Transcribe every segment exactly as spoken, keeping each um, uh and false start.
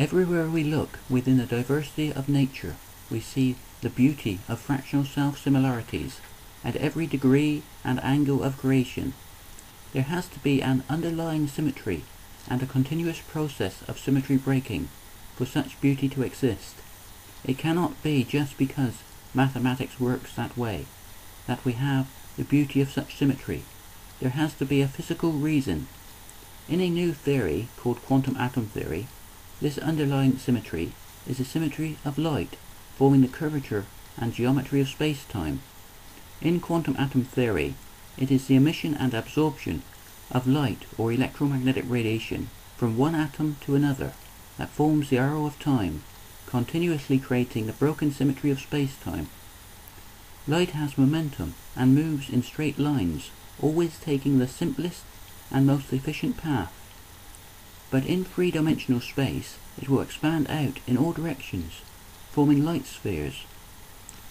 Everywhere we look within the diversity of nature, we see the beauty of fractional self-similarities at every degree and angle of creation. There has to be an underlying symmetry and a continuous process of symmetry breaking for such beauty to exist. It cannot be just because mathematics works that way that we have the beauty of such symmetry. There has to be a physical reason. In a new theory called quantum atom theory, this underlying symmetry is the symmetry of light, forming the curvature and geometry of space-time. In quantum atom theory, it is the emission and absorption of light or electromagnetic radiation from one atom to another that forms the arrow of time, continuously creating the broken symmetry of space-time. Light has momentum and moves in straight lines, always taking the simplest and most efficient path. But in three-dimensional space, it will expand out in all directions, forming light spheres.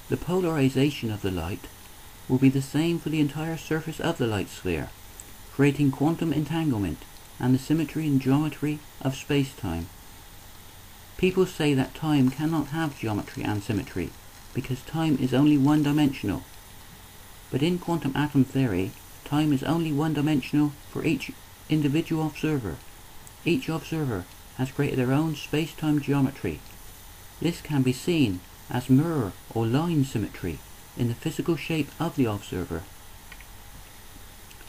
The polarization of the light will be the same for the entire surface of the light sphere, creating quantum entanglement and the symmetry and geometry of space-time. People say that time cannot have geometry and symmetry, because time is only one-dimensional. But in quantum atom theory, time is only one-dimensional for each individual observer. Each observer has created their own space-time geometry. This can be seen as mirror or line symmetry in the physical shape of the observer.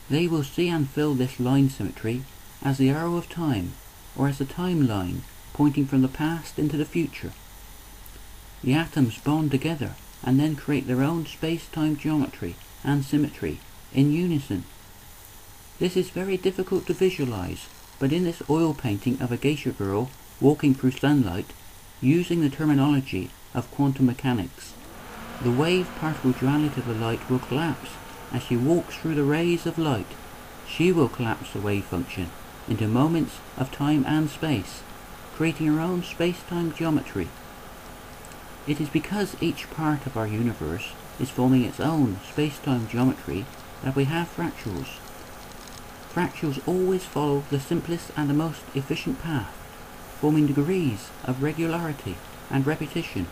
They will see and feel this line symmetry as the arrow of time, or as a timeline pointing from the past into the future. The atoms bond together and then create their own space-time geometry and symmetry in unison. This is very difficult to visualize, but in this oil painting of a geisha girl walking through sunlight, using the terminology of quantum mechanics, the wave-particle duality of the light will collapse as she walks through the rays of light. She will collapse the wave function into moments of time and space, creating her own space-time geometry. It is because each part of our universe is forming its own space-time geometry that we have fractals. Fractals always follow the simplest and the most efficient path, forming degrees of regularity and repetition,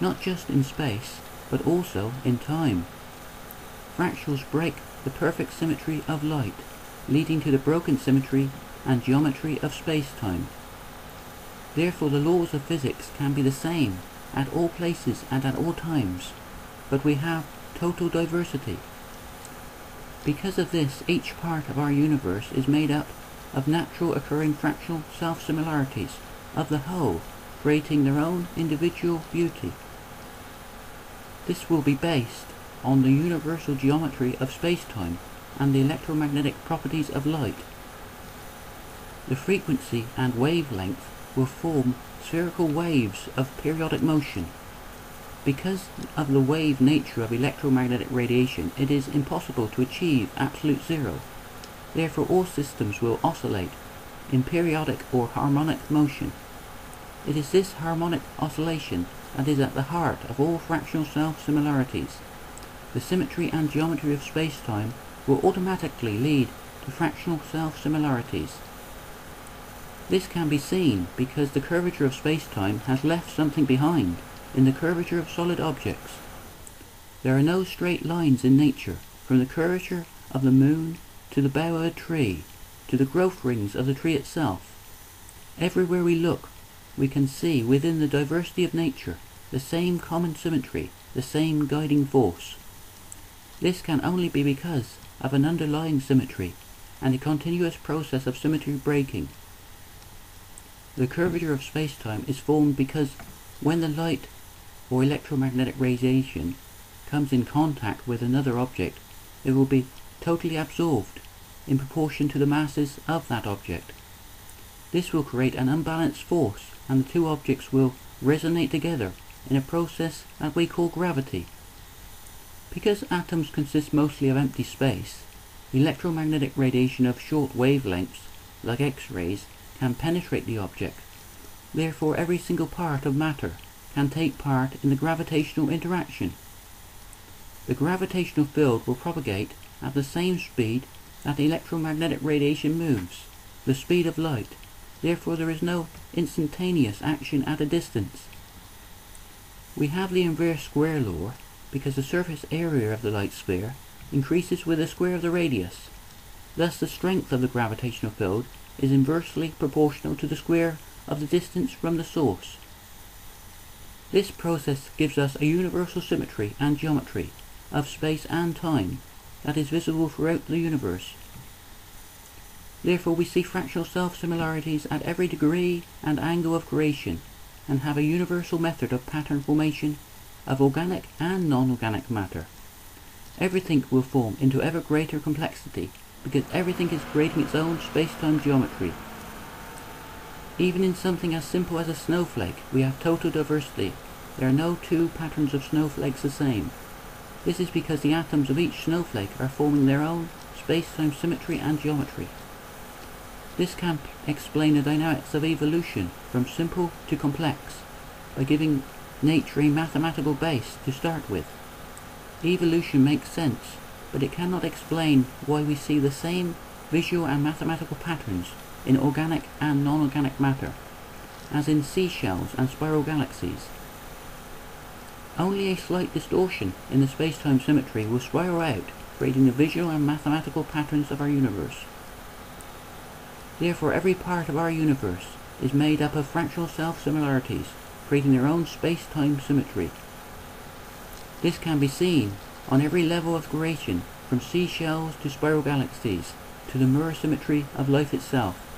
not just in space, but also in time. Fractals break the perfect symmetry of light, leading to the broken symmetry and geometry of space-time. Therefore, the laws of physics can be the same at all places and at all times, but we have total diversity. Because of this, each part of our universe is made up of natural occurring fractional self-similarities of the whole, creating their own individual beauty. This will be based on the universal geometry of space-time and the electromagnetic properties of light. The frequency and wavelength will form spherical waves of periodic motion. Because of the wave nature of electromagnetic radiation, it is impossible to achieve absolute zero. Therefore, all systems will oscillate in periodic or harmonic motion. It is this harmonic oscillation that is at the heart of all fractional self-similarities. The symmetry and geometry of space-time will automatically lead to fractional self-similarities. This can be seen because the curvature of space-time has left something behind in the curvature of solid objects. There are no straight lines in nature, from the curvature of the moon to the bough of a tree, to the growth rings of the tree itself. Everywhere we look, we can see within the diversity of nature the same common symmetry, the same guiding force. This can only be because of an underlying symmetry and a continuous process of symmetry breaking. The curvature of space-time is formed because when the light or electromagnetic radiation comes in contact with another object, it will be totally absorbed in proportion to the masses of that object. This will create an unbalanced force, and the two objects will resonate together in a process that we call gravity. Because atoms consist mostly of empty space, electromagnetic radiation of short wavelengths, like X-rays, can penetrate the object. Therefore, every single part of matter can take part in the gravitational interaction. The gravitational field will propagate at the same speed that electromagnetic radiation moves, the speed of light, Therefore there is no instantaneous action at a distance. We have the inverse square law because the surface area of the light sphere increases with the square of the radius. Thus the strength of the gravitational field is inversely proportional to the square of the distance from the source. This process gives us a universal symmetry and geometry of space and time that is visible throughout the universe. Therefore we see fractional self-similarities at every degree and angle of creation, and have a universal method of pattern formation of organic and non-organic matter. Everything will form into ever greater complexity because everything is creating its own space-time geometry. Even in something as simple as a snowflake, we have total diversity. There are no two patterns of snowflakes the same. This is because the atoms of each snowflake are forming their own space-time symmetry and geometry. This can explain the dynamics of evolution from simple to complex by giving nature a mathematical base to start with. Evolution makes sense, but it cannot explain why we see the same visual and mathematical patterns in organic and non-organic matter, as in seashells and spiral galaxies. Only a slight distortion in the space-time symmetry will spiral out, creating the visual and mathematical patterns of our universe. Therefore every part of our universe is made up of fractional self-similarities, creating their own space-time symmetry. This can be seen on every level of creation, from seashells to spiral galaxies, to the mirror symmetry of life itself.